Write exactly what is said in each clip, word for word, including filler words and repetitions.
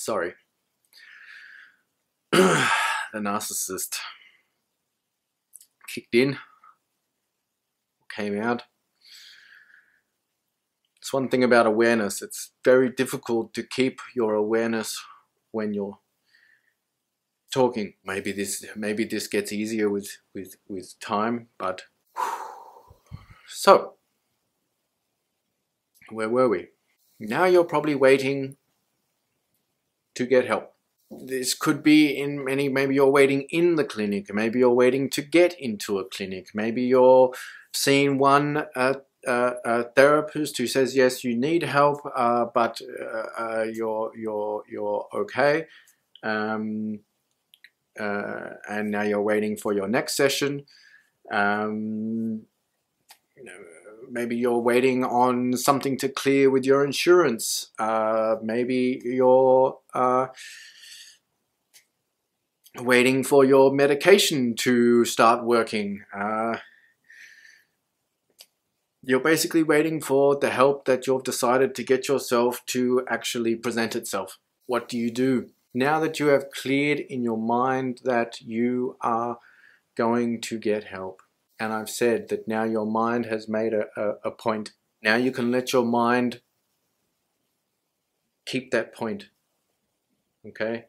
Sorry. The narcissist kicked in, came out. It's one thing about awareness. It's very difficult to keep your awareness when you're talking. Maybe this, maybe this gets easier with with with time. But so, where were we? Now you're probably waiting to get help. This could be in many, maybe you're waiting in the clinic, maybe you're waiting to get into a clinic, maybe you're seeing one uh, uh, uh, therapist who says, yes, you need help, uh, but uh, uh, you're, you're, you're okay. Um, uh, and now you're waiting for your next session. Um, you know, maybe you're waiting on something to clear with your insurance. Uh, maybe you're uh, waiting for your medication to start working. Uh, you're basically waiting for the help that you've decided to get yourself to actually present itself. What do you do? Now that you have cleared in your mind that you are going to get help, and I've said that now your mind has made a, a, a point. Now you can let your mind keep that point, okay?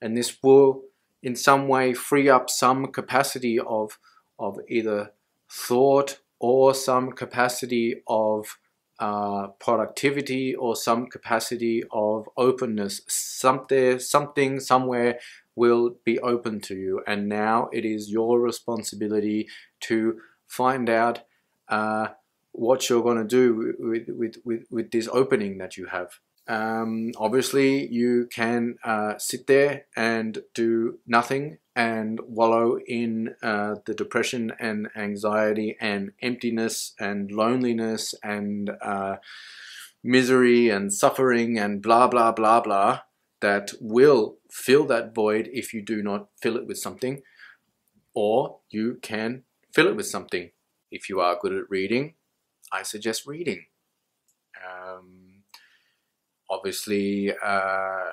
And this will in some way free up some capacity of, of either thought or some capacity of uh, productivity or some capacity of openness. Something, something somewhere will be open to you, and now it is your responsibility to find out uh, what you're going to do with, with, with, with this opening that you have. Um, obviously, you can uh, sit there and do nothing and wallow in uh, the depression and anxiety and emptiness and loneliness and uh, misery and suffering and blah, blah, blah, blah, that will fill that void if you do not fill it with something. Or you can fill it with something. If you are good at reading, I suggest reading. Um, obviously, uh,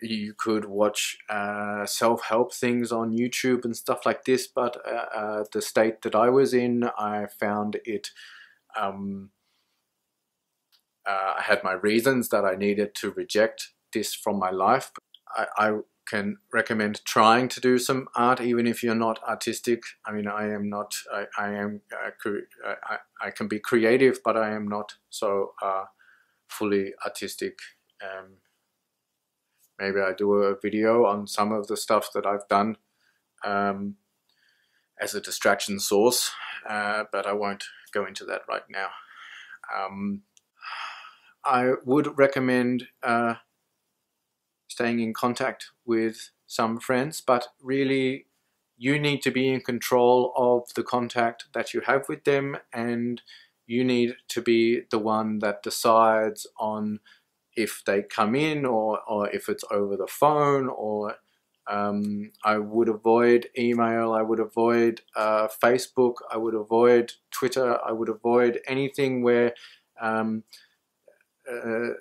you could watch uh, self-help things on YouTube and stuff like this, but uh, uh, the state that I was in, I found it... Um, uh, I had my reasons that I needed to reject this from my life. I, I can recommend trying to do some art, even if you're not artistic. I mean, I am not. I, I am. Uh, I, I can be creative, but I am not so uh, fully artistic. Um, maybe I do a video on some of the stuff that I've done um, as a distraction source, uh, but I won't go into that right now. Um, I would recommend. Uh, staying in contact with some friends, but really you need to be in control of the contact that you have with them, and you need to be the one that decides on if they come in or, or if it's over the phone, or um, I would avoid email, I would avoid uh, Facebook, I would avoid Twitter, I would avoid anything where um, uh,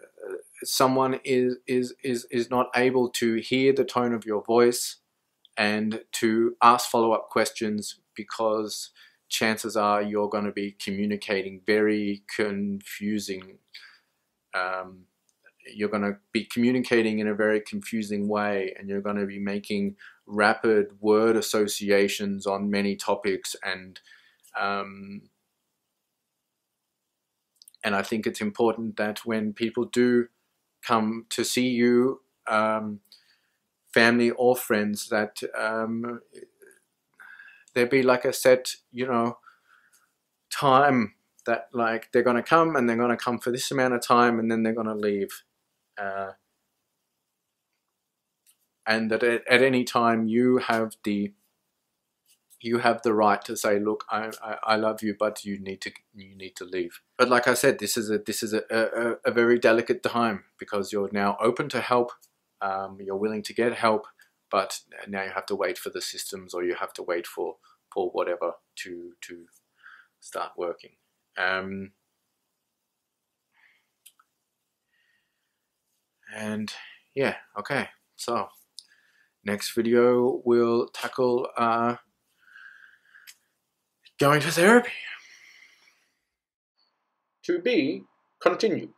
someone is is is is not able to hear the tone of your voice and to ask follow-up questions, because chances are you're going to be communicating very confusing. Um, you're going to be communicating in a very confusing way, and you're going to be making rapid word associations on many topics, and um, and I think it's important that when people do come to see you, um, family or friends, that um, there be like a set, you know, time that like they're going to come and they're going to come for this amount of time and then they're going to leave. Uh, and that at, at any time you have the you have the right to say, look, I, I, I love you, but you need to you need to leave. But like I said, this is a this is a, a, a very delicate time, because you're now open to help, um, you're willing to get help, but now you have to wait for the systems, or you have to wait for for whatever to to start working. Um, and yeah, okay. So next video we'll tackle uh, going to therapy. To be continued.